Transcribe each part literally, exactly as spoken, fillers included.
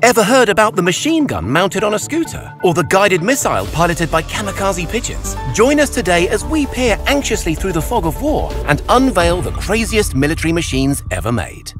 Ever heard about the machine gun mounted on a scooter? Or the guided missile piloted by kamikaze pigeons? Join us today as we peer anxiously through the fog of war and unveil the craziest military machines ever made.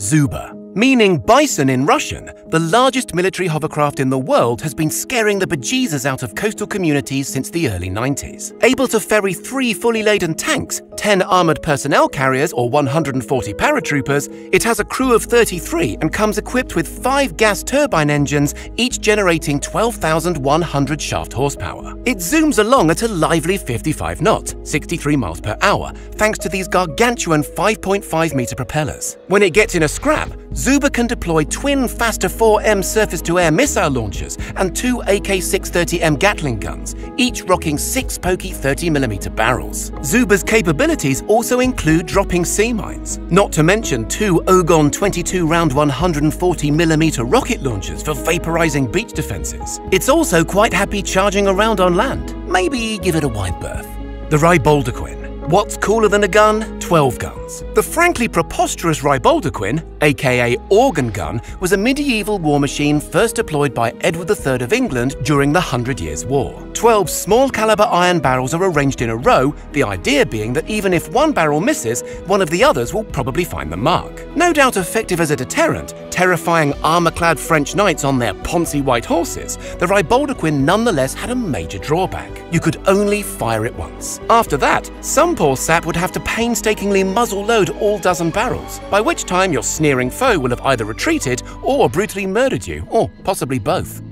Zuba, meaning bison in Russian, the largest military hovercraft in the world has been scaring the bejesus out of coastal communities since the early nineties. Able to ferry three fully laden tanks, ten armoured personnel carriers or one hundred forty paratroopers, it has a crew of thirty-three and comes equipped with five gas turbine engines, each generating twelve thousand one hundred shaft horsepower. It zooms along at a lively fifty-five knots, sixty-three miles per hour, thanks to these gargantuan five point five metre propellers. When it gets in a scrap, Zuba can deploy twin Faster four M surface-to-air missile launchers and two A K six thirty M Gatling guns, each rocking six pokey thirty millimeter barrels. Zuba's capabilities also include dropping sea mines, not to mention two OGON twenty-two round one hundred forty millimeter rocket launchers for vaporizing beach defenses. It's also quite happy charging around on land, maybe give it a wide berth. The Ribauldequin. What's cooler than a gun? twelve guns. The frankly preposterous Ribauldequin, aka Organ Gun, was a medieval war machine first deployed by Edward the Third of England during the Hundred Years' War. twelve small caliber iron barrels are arranged in a row, the idea being that even if one barrel misses, one of the others will probably find the mark. No doubt effective as a deterrent, terrifying armour-clad French knights on their poncy white horses, the Ribauldequin nonetheless had a major drawback. You could only fire it once. After that, some poor sap would have to painstakingly muzzle-load all dozen barrels, by which time your sneering foe will have either retreated or brutally murdered you, or possibly both.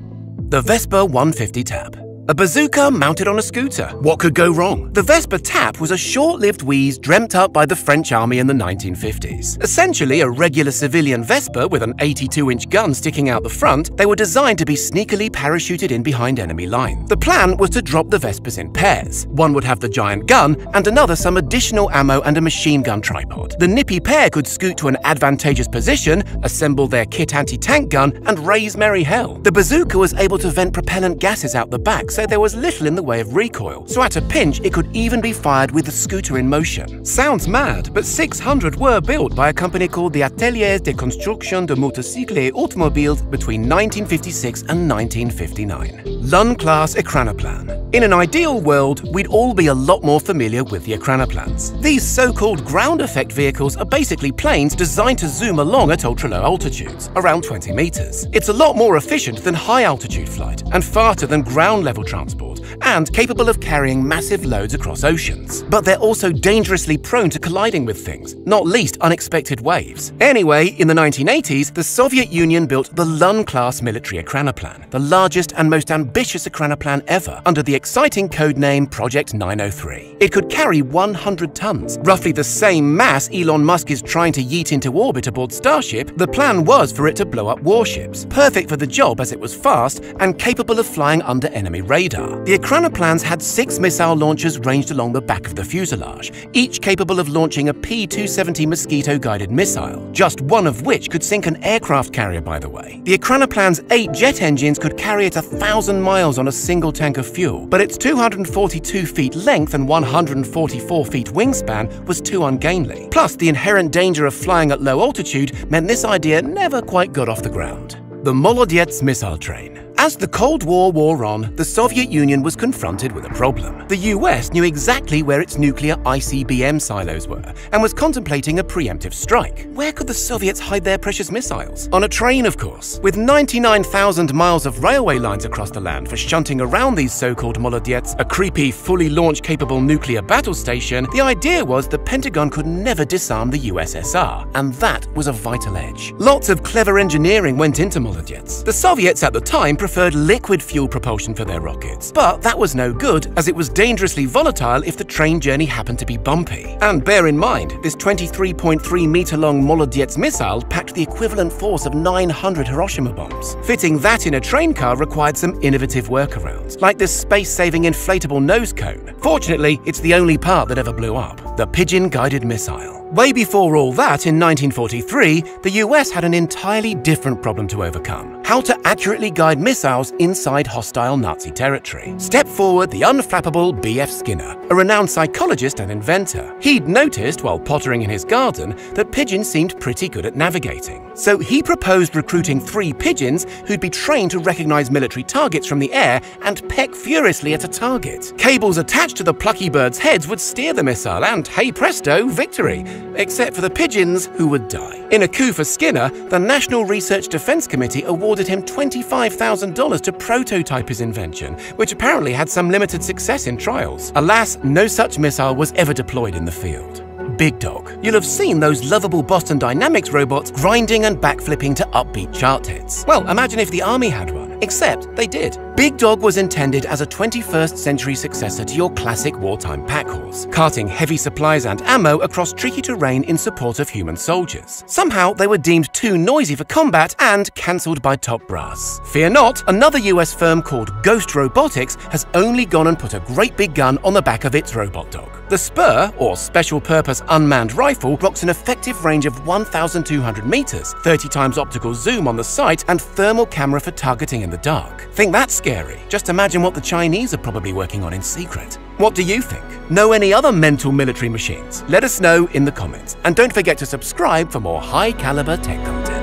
The Vespa one fifty tab. A bazooka mounted on a scooter. What could go wrong? The Vespa Tap was a short-lived wheeze dreamt up by the French army in the nineteen fifties. Essentially a regular civilian Vespa with an eighty-two inch gun sticking out the front, they were designed to be sneakily parachuted in behind enemy lines. The plan was to drop the Vespas in pairs. One would have the giant gun and another some additional ammo and a machine gun tripod. The nippy pair could scoot to an advantageous position, assemble their kit anti-tank gun, and raise merry hell. The bazooka was able to vent propellant gases out the back, so there was little in the way of recoil, so at a pinch it could even be fired with the scooter in motion. Sounds mad, but six hundred were built by a company called the Ateliers de Construction de Motocycle et Automobiles between nineteen fifty-six and nineteen fifty-nine. Lun-class Ecranoplan. In an ideal world, we'd all be a lot more familiar with the Ekranoplans. These so-called ground effect vehicles are basically planes designed to zoom along at ultra-low altitudes, around twenty meters. It's a lot more efficient than high-altitude flight, and faster than ground-level transport, and capable of carrying massive loads across oceans. But they're also dangerously prone to colliding with things, not least unexpected waves. Anyway, in the nineteen eighties, the Soviet Union built the Lun-class military Ekranoplan, the largest and most ambitious Ekranoplan ever, under the exciting codename Project nine oh three. It could carry one hundred tons, roughly the same mass Elon Musk is trying to yeet into orbit aboard Starship. The plan was for it to blow up warships, perfect for the job as it was fast and capable of flying under enemy radar. Radar. The Ekranoplans had six missile launchers ranged along the back of the fuselage, each capable of launching a P two seventy Mosquito guided missile, just one of which could sink an aircraft carrier, by the way. The Ekranoplan's eight jet engines could carry it a thousand miles on a single tank of fuel, but its two hundred forty-two feet length and one hundred forty-four feet wingspan was too ungainly. Plus, the inherent danger of flying at low altitude meant this idea never quite got off the ground. The Molodets missile train. As the Cold War wore on, the Soviet Union was confronted with a problem. The U S knew exactly where its nuclear I C B M silos were and was contemplating a preemptive strike. Where could the Soviets hide their precious missiles? On a train, of course. With ninety-nine thousand miles of railway lines across the land for shunting around these so-called Molodets, a creepy, fully launch-capable nuclear battle station, the idea was the Pentagon could never disarm the U S S R, and that was a vital edge. Lots of clever engineering went into Molodets. The Soviets at the time preferred liquid fuel propulsion for their rockets, but that was no good as it was dangerously volatile if the train journey happened to be bumpy. And bear in mind, this twenty-three point three meter long Molodets missile packed the equivalent force of nine hundred Hiroshima bombs. Fitting that in a train car required some innovative workarounds, like this space-saving inflatable nose cone. Fortunately, it's the only part that ever blew up. The pigeon-guided missile. Way before all that, in nineteen forty-three, the U S had an entirely different problem to overcome. how to accurately guide missiles inside hostile Nazi territory. Step forward the unflappable B F Skinner, a renowned psychologist and inventor. He'd noticed while pottering in his garden that pigeons seemed pretty good at navigating. So he proposed recruiting three pigeons who'd be trained to recognize military targets from the air and peck furiously at a target. Cables attached to the plucky birds' heads would steer the missile and, hey presto, victory! Except for the pigeons, who would die. In a coup for Skinner, the National Research Defense Committee awarded him twenty-five thousand dollars to prototype his invention, which apparently had some limited success in trials. Alas, no such missile was ever deployed in the field. Big Dog. You'll have seen those lovable Boston Dynamics robots grinding and backflipping to upbeat chart hits. Well, imagine if the army had one. Except they did. Big Dog was intended as a twenty-first century successor to your classic wartime packhorse, carting heavy supplies and ammo across tricky terrain in support of human soldiers. Somehow, they were deemed too noisy for combat and cancelled by top brass. Fear not, another U S firm called Ghost Robotics has only gone and put a great big gun on the back of its robot dog. The Spur, or special-purpose unmanned rifle, rocks an effective range of one thousand two hundred meters, thirty times optical zoom on the sight, and thermal camera for targeting in the dark. Think that's scary? Just imagine what the Chinese are probably working on in secret. What do you think? Know any other mental military machines? Let us know in the comments, and don't forget to subscribe for more high-caliber tech content.